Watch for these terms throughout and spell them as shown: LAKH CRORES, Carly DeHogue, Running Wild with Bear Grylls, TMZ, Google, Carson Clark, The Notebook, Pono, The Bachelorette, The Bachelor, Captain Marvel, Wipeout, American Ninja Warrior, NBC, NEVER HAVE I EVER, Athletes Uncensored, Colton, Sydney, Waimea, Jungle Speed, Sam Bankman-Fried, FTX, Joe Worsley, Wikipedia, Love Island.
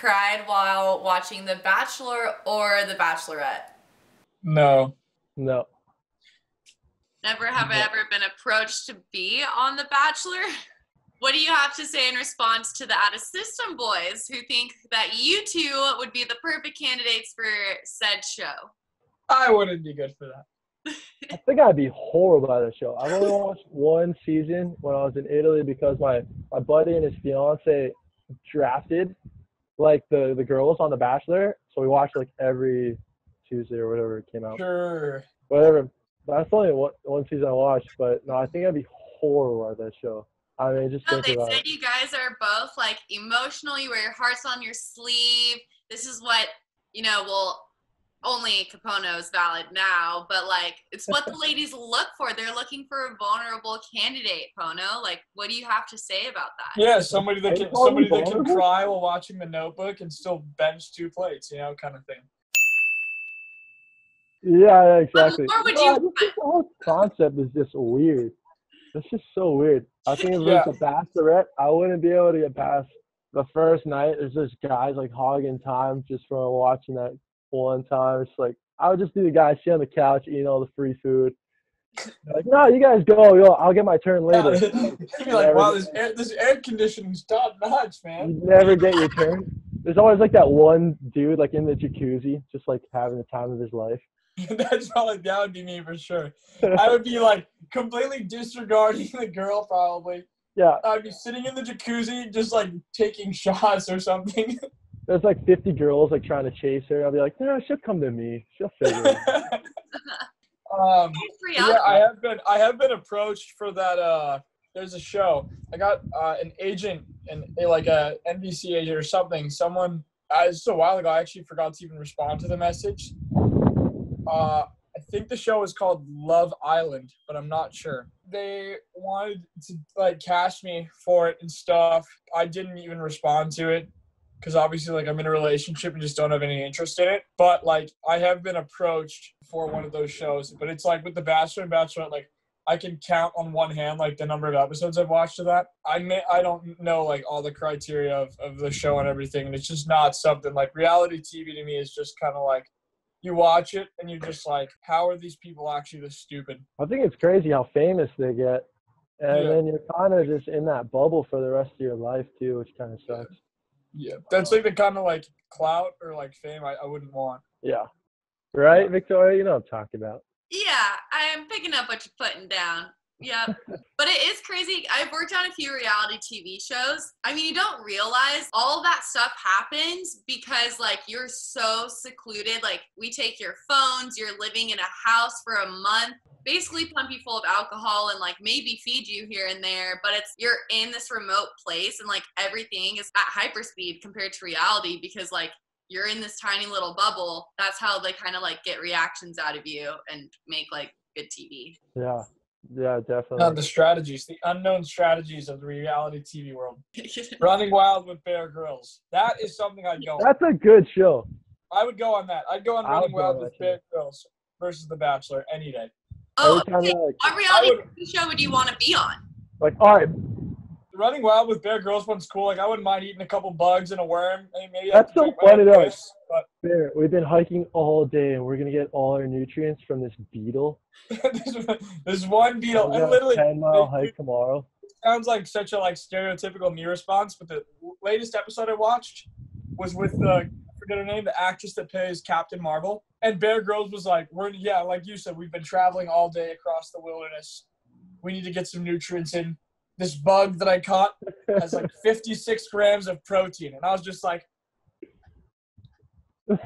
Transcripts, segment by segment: cried while watching The Bachelor or The Bachelorette? No. No. Never have I ever been approached to be on The Bachelor? What do you have to say in response to the out-of-system boys who think that you two would be the perfect candidates for said show? I wouldn't be good for that. I think I'd be horrible at the show. I've only watched one season when I was in Italy because my buddy and his fiance drafted like the girls on The Bachelor. So we watched like every Tuesday or whatever it came out. Sure. Whatever. That's only one season I watched, but no, I think I'd be horrible at that show. I mean, just think about it. They said you guys are both like emotional. You wear your hearts on your sleeve. This is what, you know, well, only Pono is valid now, but like it's what the ladies look for. They're looking for a vulnerable candidate, Pono. Like, what do you have to say about that? Yeah, somebody that can cry while watching The Notebook and still bench two plates, you know, kind of thing. Yeah, exactly. The whole concept is just weird. That's just so weird. I think if it was a Bachelorette, I wouldn't be able to get past the first night. There's just guys like hogging time just from watching that one time. It's like I would just be the guy sitting on the couch eating all the free food. Like, no, you guys go. Yo, I'll get my turn later. You'd be like, wow, this air conditioning's top notch, man. You never get your turn. There's always like that one dude like in the jacuzzi, just like having the time of his life. That's probably, that would be me for sure. I would be like completely disregarding the girl probably. Yeah. I'd be sitting in the jacuzzi just like taking shots or something. There's like 50 girls like trying to chase her. I'll be like, no, she'll come to me. She'll figure it out. I have been approached for that. There's a show. I got an agent and like a NBC agent or something. Someone, it's a while ago. I actually forgot to even respond to the message. I think the show was called Love Island, but I'm not sure. They wanted to like cash me for it and stuff. I didn't even respond to it because obviously like I'm in a relationship and just don't have any interest in it. But like I have been approached for one of those shows, but it's like with The Bachelor and Bachelorette, like I can count on one hand like the number of episodes I've watched of that. I don't know like all the criteria of the show and everything, and it's just not something like reality TV to me is just kind of like, you watch it, and you're just like, how are these people actually this stupid? I think it's crazy how famous they get. And then you're kind of just in that bubble for the rest of your life, too, which kind of sucks. Yeah. That's like the kind of, like, clout or, like, fame I wouldn't want. Yeah. Right, Victoria? You know what I'm talking about. Yeah. I'm picking up what you're putting down. Yeah. But it is crazy. I've worked on a few reality TV shows. I mean, you don't realize all that stuff happens because, like, you're so secluded. Like, we take your phones. You're living in a house for a month. Basically pump you full of alcohol and, like, maybe feed you here and there. But it's you're in this remote place and, like, everything is at hyperspeed compared to reality because, like, you're in this tiny little bubble. That's how they kind of, like, get reactions out of you and make, like, good TV. Yeah. Yeah, definitely. Not the strategies, the unknown strategies of the reality TV world. Running Wild with Bear Grylls. That is something I'd go on. That's a good show. I would go on that. I'd go on Running Wild with Bear Grylls versus The Bachelor any day. Oh, okay. What reality TV show would you want to be on? Like, all right. Running Wild with Bear Grylls one's cool. Like, I wouldn't mind eating a couple bugs and a worm. I mean, maybe that's so funny though. Bear, we've been hiking all day, and we're gonna get all our nutrients from this beetle. This one beetle. I literally 10-mile hike tomorrow. Sounds like such a like stereotypical me response, but the latest episode I watched was with I forget her name, the actress that plays Captain Marvel. And Bear Grylls was like, like you said, we've been traveling all day across the wilderness. We need to get some nutrients in. This bug that I caught has like 56 grams of protein. And I was just like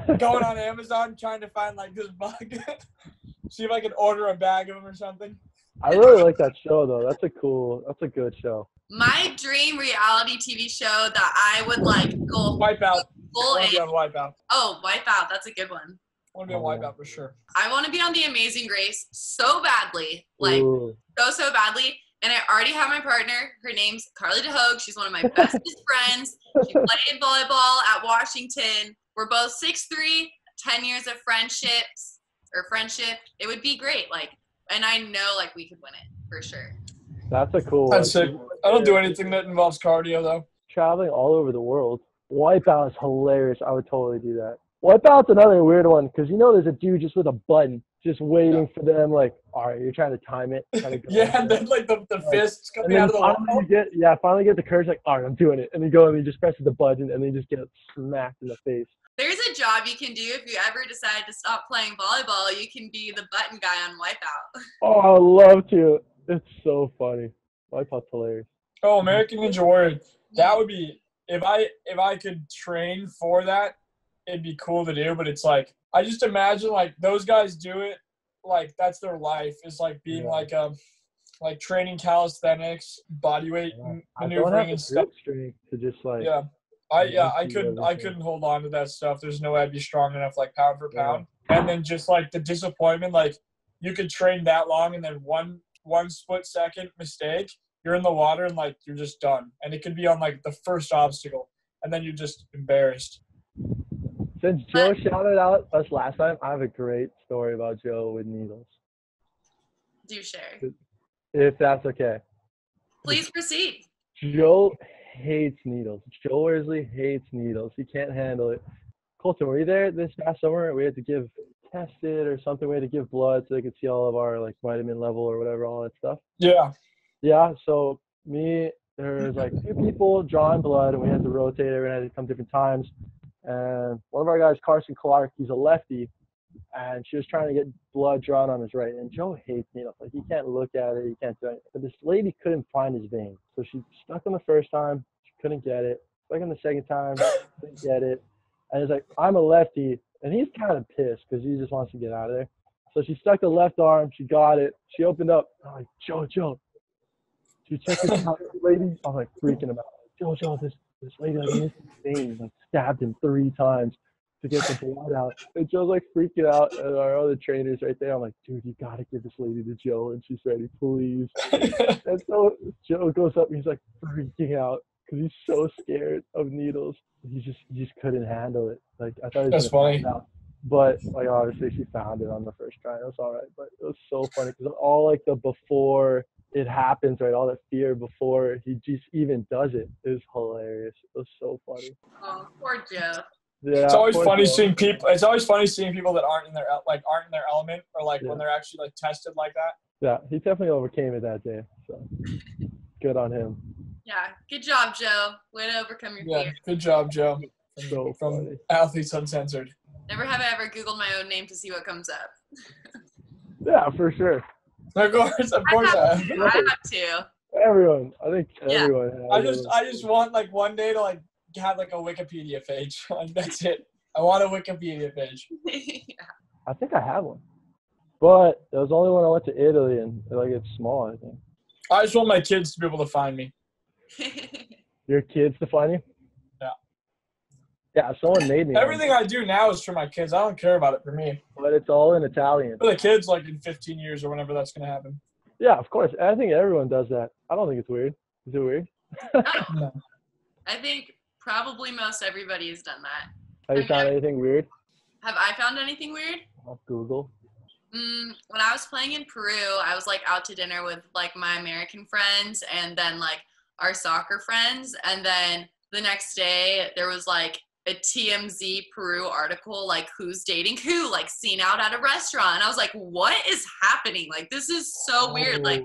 going on Amazon trying to find like this bug. See if I could order a bag of them or something. I really like that show though. That's a good show. My dream reality TV show that I would like go Wipeout. Wipeout. Oh, Wipeout. That's a good one. I want to be on Wipeout for sure. I want to be on The Amazing Race so badly. Like so badly. And I already have my partner. Her name's Carly DeHogue. She's one of my bestest friends. She played volleyball at Washington. We're both 6'3", 10 years of friendship. It would be great. Like, and I know like we could win it for sure. That's a cool one. I don't do anything that involves cardio though. Traveling all over the world. Wipeout is hilarious. I would totally do that. Wipeout's another weird one because you know there's a dude just with a button just waiting for them, like, all right, you're trying to time it. And then like the fist's coming out of the wall. Finally get the courage, like, all right, I'm doing it. And then go and they just press the button and they just get smacked in the face. There's a job you can do if you ever decide to stop playing volleyball. You can be the button guy on Wipeout. Oh, I would love to. It's so funny. Wipeout's hilarious. Oh, American Ninja Warrior. That would be, if I could train for that, it'd be cool to do, but it's like, I just imagine like those guys do it, like that's their life, is like being like training calisthenics, bodyweight maneuvering and stuff. To just like I couldn't hold on to that stuff. There's no way I'd be strong enough, like pound for pound. And then just like the disappointment, like you could train that long and then one split second mistake, you're in the water and like you're just done. And it could be on like the first obstacle, and then you're just embarrassed. Since Joe shouted out us last time, I have a great story about Joe with needles. Do share. If that's okay. Please proceed. Joe hates needles. Joe Worsley hates needles. He can't handle it. Colton, were you there this past summer? We had to give tested or something. We had to give blood so they could see all of our like vitamin level or whatever, all that stuff. Yeah. So there was like two people drawing blood, and we had to rotate. Everyone had to come different times. And one of our guys, Carson Clark, he's a lefty, and she was trying to get blood drawn on his right. And Joe hates needles. Like, he can't look at it. He can't do anything. But this lady couldn't find his vein. So she stuck him the first time. She couldn't get it. Stuck him the second time. Couldn't get it. And he's like, I'm a lefty. And he's kind of pissed because he just wants to get out of there. So she stuck the left arm. She got it. She opened up. I'm like, Joe. She checked this out. Lady, I'm like freaking him out. Joe, this lady missed his vein, like stabbed him 3 times to get the blood out. And Joe's like freaking out, and our other trainers right there, I'm like, dude, you gotta give this lady to Joe, and she's ready, please. And so Joe goes up, and he's like freaking out because he's so scared of needles. He just couldn't handle it. Like I thought he was gonna find out, but like obviously she found it on the first try. It was all right, but it was so funny because all like the before. It happens, right? All that fear before he just even does it. It was hilarious. It was so funny. Oh, poor Joe. Yeah, it's always funny seeing people. It's always funny seeing people that aren't in their element, or like when they're actually like tested like that. Yeah, he definitely overcame it that day. So good on him. Yeah, good job, Joe. Way to overcome your fear. Good job, Joe. So from Athletes Uncensored. Never have I ever Googled my own name to see what comes up. Yeah, for sure. Of course I have to. Everyone. I think everyone has. I just want like one day to like have like a Wikipedia page. Like that's it. I want a Wikipedia page. I think I have one. But it was only when I went to Italy and like it's small, I think. I just want my kids to be able to find me. Your kids to find you? Yeah, someone made me. Everything I do now is for my kids. I don't care about it for me. But it's all in Italian. For the kids, like in 15 years or whenever that's going to happen. Yeah, of course. I think everyone does that. I don't think it's weird. Is it weird? No. I think probably most everybody has done that. Have you found anything weird? Have I found anything weird? Off Google. When I was playing in Peru, I was like out to dinner with like my American friends and then like our soccer friends. And then the next day there was like a TMZ Peru article, like who's dating who, like seen out at a restaurant. And I was like, what is happening? Like, this is so weird. Like,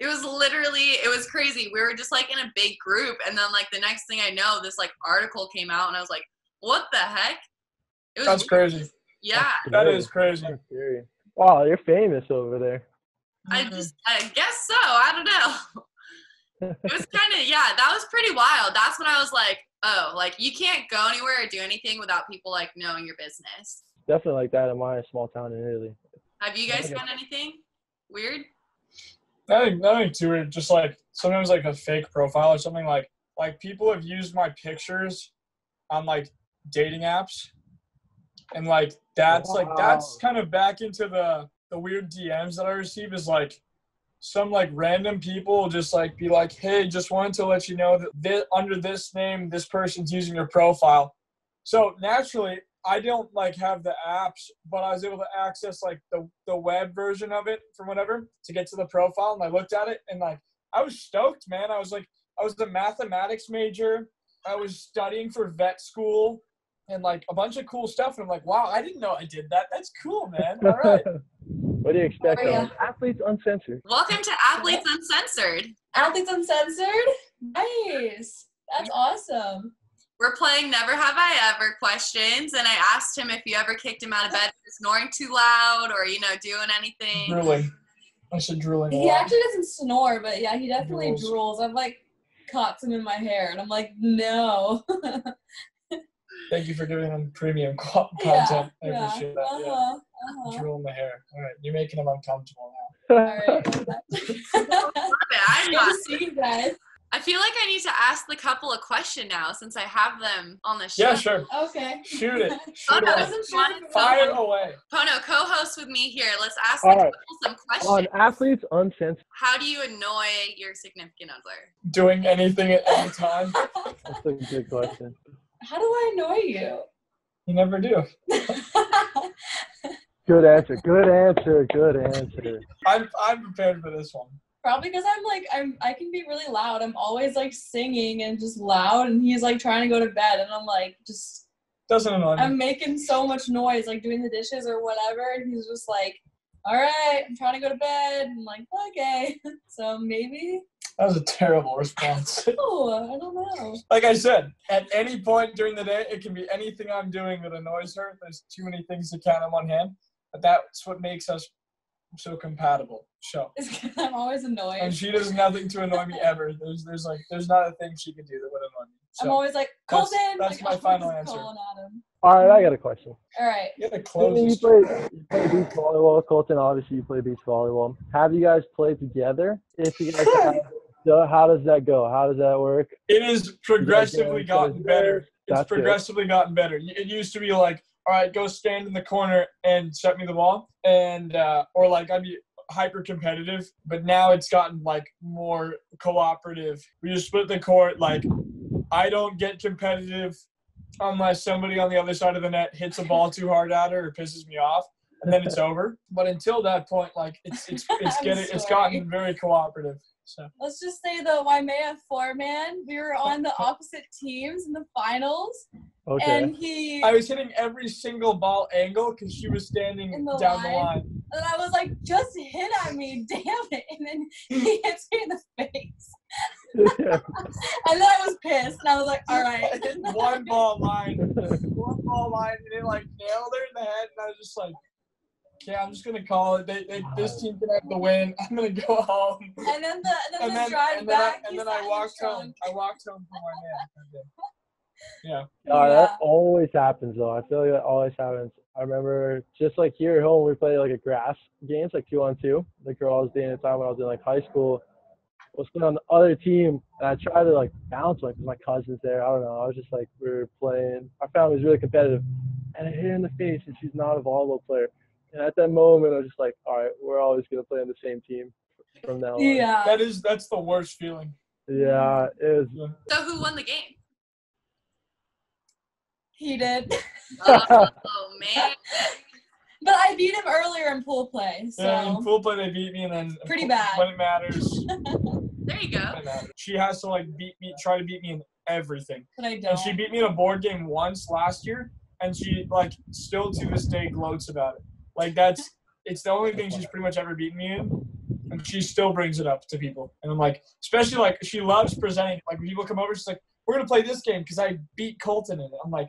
it was crazy. We were just like in a big group. And then like the next thing I know, this like article came out and I was like, what the heck? That's crazy. Yeah. That is crazy. Wow. You're famous over there. I guess so. I don't know. It was kind of, that was pretty wild. That's when I was like, oh, like you can't go anywhere or do anything without people like knowing your business. Definitely like that in my small town in Italy. Have you guys found anything weird? Nothing too weird. Just like sometimes like a fake profile or something like people have used my pictures on like dating apps, and like that's like that's kind of back into the weird DMs that I receive is like. Some like random people just like be like, hey, just wanted to let you know that under this name, this person's using your profile. So naturally, I don't like have the apps, but I was able to access like the web version of it from whatever to get to the profile. And I looked at it and like, I was stoked, man. I was a mathematics major. I was studying for vet school and like a bunch of cool stuff. And I'm like, wow, I didn't know I did that. That's cool, man. All right. What do you expect? Athletes Uncensored. Welcome to Athletes Uncensored. Athletes Uncensored? Nice. That's awesome. We're playing Never Have I Ever questions, and I asked him if you ever kicked him out of bed for snoring too loud or, you know, doing anything. Drooling. I said drooling. He actually doesn't snore, but yeah, he definitely drools. I've like caught some in my hair, and I'm like, no. Thank you for giving him premium content. I appreciate that. Drool in the hair. All right, you're making him uncomfortable now. All right. I'm not. See you guys. I feel like I need to ask the couple a question now since I have them on the show. Yeah, sure. Okay. Shoot it. Fire away. Pono, co-host with me here. Let's ask the couple some questions. On Athletes Uncensored. How do you annoy your significant other? Doing anything at any time. That's a good question. How do I annoy you? You never do. Good answer. Good answer. Good answer. I'm prepared for this one. Probably because I can be really loud. I'm always like singing and just loud, and he's like trying to go to bed, and I'm like just doesn't annoy me. I'm making so much noise, like doing the dishes or whatever, and he's just like, "All right, I'm trying to go to bed." I'm like, "Okay," so maybe. That was a terrible response. Oh, I don't know. Like I said, at any point during the day, it can be anything I'm doing that annoys her. There's too many things to count on one hand, but that's what makes us so compatible. So I'm always annoyed. And she does nothing to annoy me ever. There's not a thing she could do that would annoy me. So I'm always like, Colton! That's my final answer. All right, I got a question. All right. You got to close. You play beach volleyball. Colton, obviously you play beach volleyball. Have you guys played together? If you guys have, how does that go? How does that work? It has progressively gotten better. It's progressively gotten better. It used to be like, all right, go stand in the corner and set me the ball. And, or like I'd be hyper competitive, but now it's gotten like more cooperative. We just split the court. Like I don't get competitive unless somebody on the other side of the net hits a ball too hard at her or pisses me off. And then it's over. But until that point, like it's gotten very cooperative. So let's just say the Waimea four-man, we were on the opposite teams in the finals. Okay. And I was hitting every single ball angle because she was standing down the line. And I was like, just hit on me, damn it. And then he hits me in the face. Yeah. And then I was pissed. And I was like, all right. I hit one ball line. And it like nailed her in the head. And I was just like, yeah, I'm just going to call it. This team can have the win. I'm going to go home. And then the drive back. And then I walked home. I walked home for my man. Yeah. That always happens though. I feel like that always happens. I remember just like here at home we played like a grass games, like 2-on-2. The girl I was dating at the time when I was in like high school was playing on the other team, and I tried to like bounce like with my cousins there. I don't know. I was just like, we were playing. Our family was really competitive, and I hit her in the face, and she's not a volleyball player. And at that moment, I was just like, all right, we're always gonna play on the same team from now on. Yeah. That's the worst feeling. Yeah, it is. So who won the game? He did. Oh, man. But I beat him earlier in pool play. So. Yeah, in pool play they beat me, and then pretty bad. When it matters. There you go. She has to, like, try to beat me in everything. But I don't. And she beat me in a board game once last year, and she, like, still to this day gloats about it. Like, it's the only thing she's pretty much ever beaten me in. And she still brings it up to people. And I'm like, especially, like, she loves presenting. Like, when people come over, she's like, we're going to play this game because I beat Colton in it. I'm like,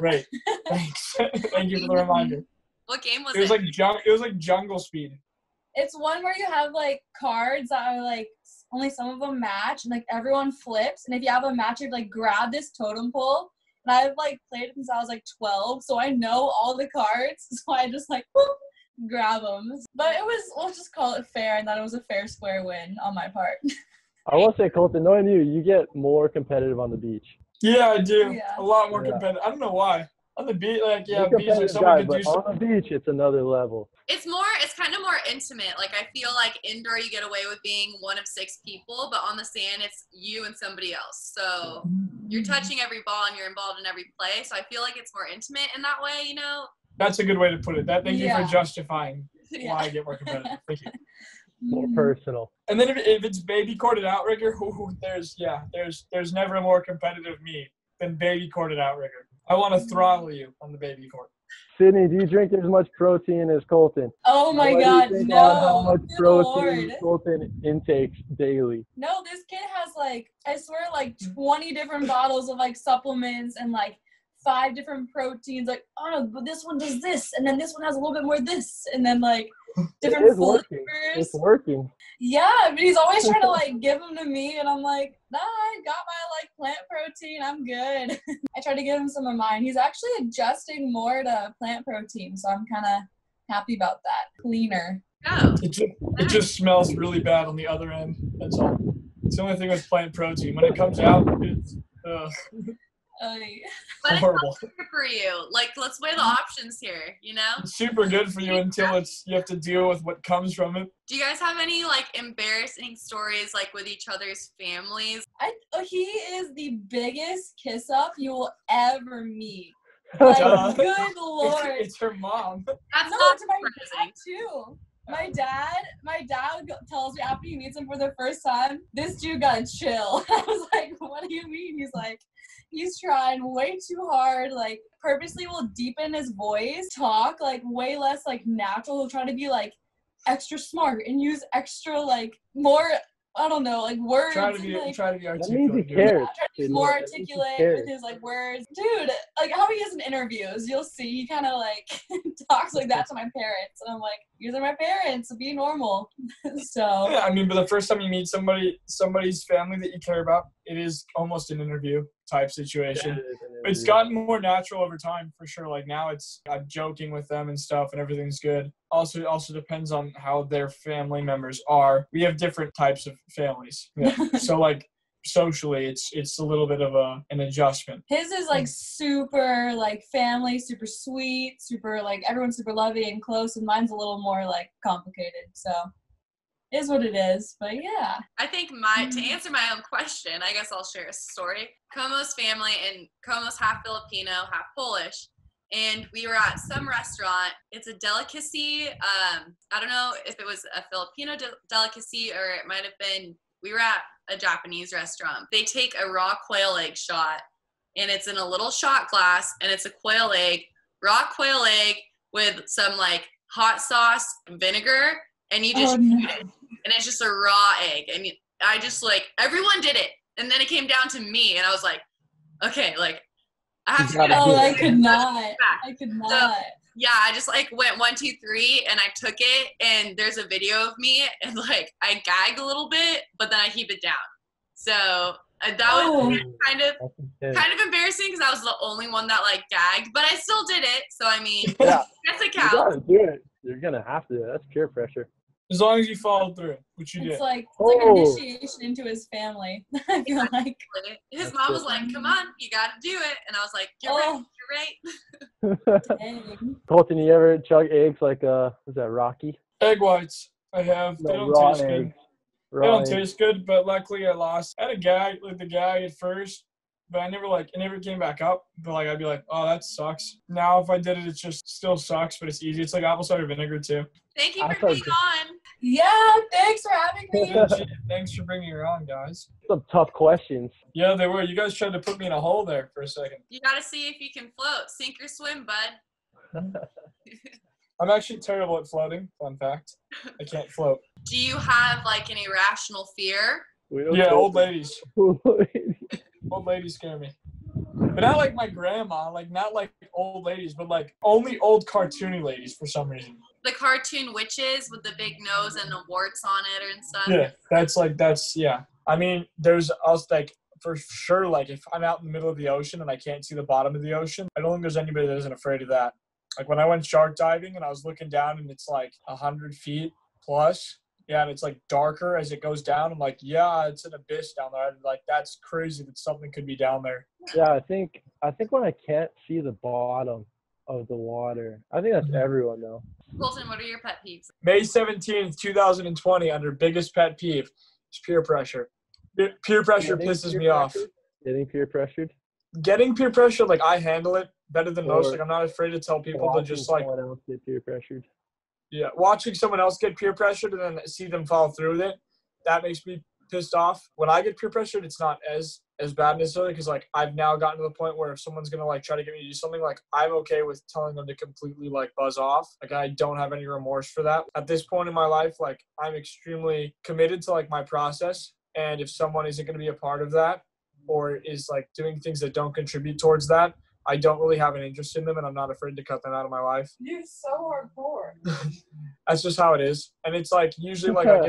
great. Thanks. Thank you for the reminder. What game was it? It was like Jungle Speed. It's one where you have, like, cards that are, like, only some of them match, and, like, everyone flips. And if you have a match, you'd, like, grab this totem pole. And I've, like, played it since I was, like, 12, so I know all the cards. So I just, like, whoop, grab them. But it was, let's just call it fair, and that it was a fair square win on my part. I will say, Colton, knowing you get more competitive on the beach. Yeah, I do. Yeah. A lot more competitive. I don't know why. On the beach, like, yeah, beach, like someone could do something. On the beach, it's another level. It's kind of more intimate. Like, I feel like indoor, you get away with being one of six people, but on the sand, it's you and somebody else. So you're touching every ball and you're involved in every play. So I feel like it's more intimate in that way, you know? That's a good way to put it. Thank you for justifying why I get more competitive. Thank you. More personal. And then if it's baby courted out right here, there's never a more competitive me than baby corded outrigger. I want to throttle you on the baby cord. Sydney, do you drink as much protein as Colton? Oh my God, no! How much protein Colton intakes daily? No, this kid has like, I swear, like 20 different bottles of like supplements and like 5 different proteins. Like, oh no, but this one does this, and then this one has a little bit more this, and then like different flavors. It's working. Yeah, but he's always trying to like give them to me, and I'm like, nah, I got my like plant protein, I'm good. I tried to give him some of mine. He's actually adjusting more to plant protein, so I'm kind of happy about that. Cleaner. Oh. It just smells really bad on the other end. That's all. It's the only thing with plant protein. When it comes out, it's but horrible. It's not good for you. Like, let's weigh the options here, you know? It's super good for you until it's you have to deal with what comes from it. Do you guys have any, like, embarrassing stories, like, with each other's families? He is the biggest kiss-up you will ever meet. Like, good Lord. It's her mom. That's no, not my dad, too. My dad tells me after he meets him for the first time, this dude got chill. I was like, what do you mean? He's like, he's trying way too hard, like purposely will deepen his voice, talk like way less like natural. He'll try to be like extra smart and use extra like more, I don't know, like words. Try to be articulate. That means he cares. Try to be more articulate with his like words. Dude, like how he is in interviews, you'll see he kind of like talks like that to my parents. And I'm like, these are my parents, be normal. So yeah, I mean, but the first time you meet somebody's family that you care about, it is almost an interview type situation. It's gotten more natural over time for sure. Like now it's, I'm joking with them and stuff and everything's good. Also, it also depends on how their family members are. We have different types of families. Yeah. So like socially, it's a little bit of an adjustment. His is like super like family, super sweet, super like everyone's super loving and close, and mine's a little more like complicated. So it is what it is, but yeah. I think to answer my own question, I guess I'll share a story. Como's family, and Como's half Filipino, half Polish. And we were at some restaurant. It's a delicacy. I don't know if it was a Filipino delicacy or it might have been, we were at a Japanese restaurant. They take a raw quail egg shot, and it's in a little shot glass, and it's a quail egg, raw quail egg with some like hot sauce, vinegar, and you just shoot it. And it's just a raw egg. And I just like, everyone did it. And then it came down to me, and I was like, okay, like, I have to do it. Oh, I could not. So, yeah, I just like went 1, 2, 3, and I took it, and there's a video of me, and like I gag a little bit, but then I keep it down. So that was kind of embarrassing because I was the only one that like gagged, but I still did it. So I mean, that's a count. You gotta do it. You're gonna have to. That's peer pressure. As long as you follow through, which you did. It's like initiation into his family. I feel like his mom was like, "Come on, you gotta do it," and I was like, "You're right." Dang. Colton, you ever chug eggs like was that Rocky? Egg whites, I have. Like they don't taste good. Taste good, but luckily I lost. I had a gag like the guy at first, but it never came back up. But like I'd be like, "Oh, that sucks." Now if I did it, it just still sucks, but it's easy. It's like apple cider vinegar too. Thank you for being on. Yeah, thanks for having me. Thanks for bringing her on, guys. Some tough questions. Yeah, they were. You guys tried to put me in a hole there for a second. You got to see if you can float. Sink or swim, bud. I'm actually terrible at floating. Fun fact. I can't float. Do you have, like, an irrational fear? Yeah, old ladies. Old ladies scare me. But not like my grandma, like not like old ladies, but like only old cartoony ladies for some reason. The cartoon witches with the big nose and the warts on it and stuff. Yeah, that's I mean, for sure, like if I'm out in the middle of the ocean and I can't see the bottom of the ocean, I don't think there's anybody that isn't afraid of that. Like when I went shark diving and I was looking down and it's like 100 feet plus. Yeah, and it's like darker as it goes down. I'm like, yeah, it's an abyss down there. I'm like, that's crazy that something could be down there. Yeah, I think when I can't see the bottom of the water, I think that's everyone though. Colton, what are your pet peeves? May 17th, 2020, under biggest pet peeve is peer pressure. Peer pressure pisses me off. Getting peer pressured? Getting peer pressured, like I handle it better than most. Like I'm not afraid to tell people to just like. Someone else get peer pressured. Yeah, watching someone else get peer pressured and then see them follow through with it, that makes me pissed off. When I get peer pressured, it's not as bad necessarily, because like I've now gotten to the point where if someone's gonna like try to get me to do something, like I'm okay with telling them to completely like buzz off. Like I don't have any remorse for that. At this point in my life, like I'm extremely committed to like my process, and if someone isn't gonna be a part of that or is like doing things that don't contribute towards that, I don't really have an interest in them, and I'm not afraid to cut them out of my life. You're so hardcore. That's just how it is. And it's like usually like I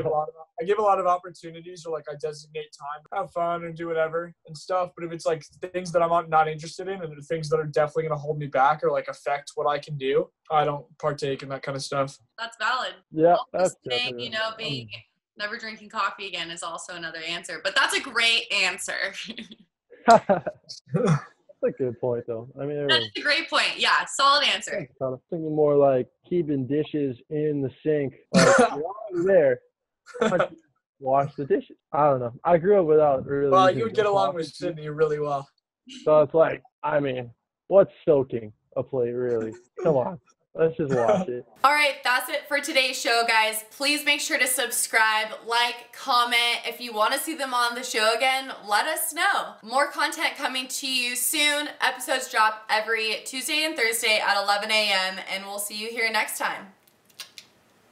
give a lot of opportunities, or like I designate time to have fun and do whatever and stuff. But if it's like things that I'm not interested in, and the things that are definitely going to hold me back or like affect what I can do, I don't partake in that kind of stuff. That's valid. Yeah. That's thing, you know, being never drinking coffee again is also another answer, but that's a great answer. That's a good point, though. I mean, that's a great point. Yeah, solid answer. I'm thinking more like keeping dishes in the sink. Like, while there, wash the dishes. I don't know. I grew up without really. Well, you would get along with Sydney really well. So it's like, I mean, what's soaking a plate, really? Come on. Let's just watch it. All right, that's it for today's show, guys. Please make sure to subscribe, like, comment. If you want to see them on the show again, let us know. More content coming to you soon. Episodes drop every Tuesday and Thursday at 11 a.m. and we'll see you here next time.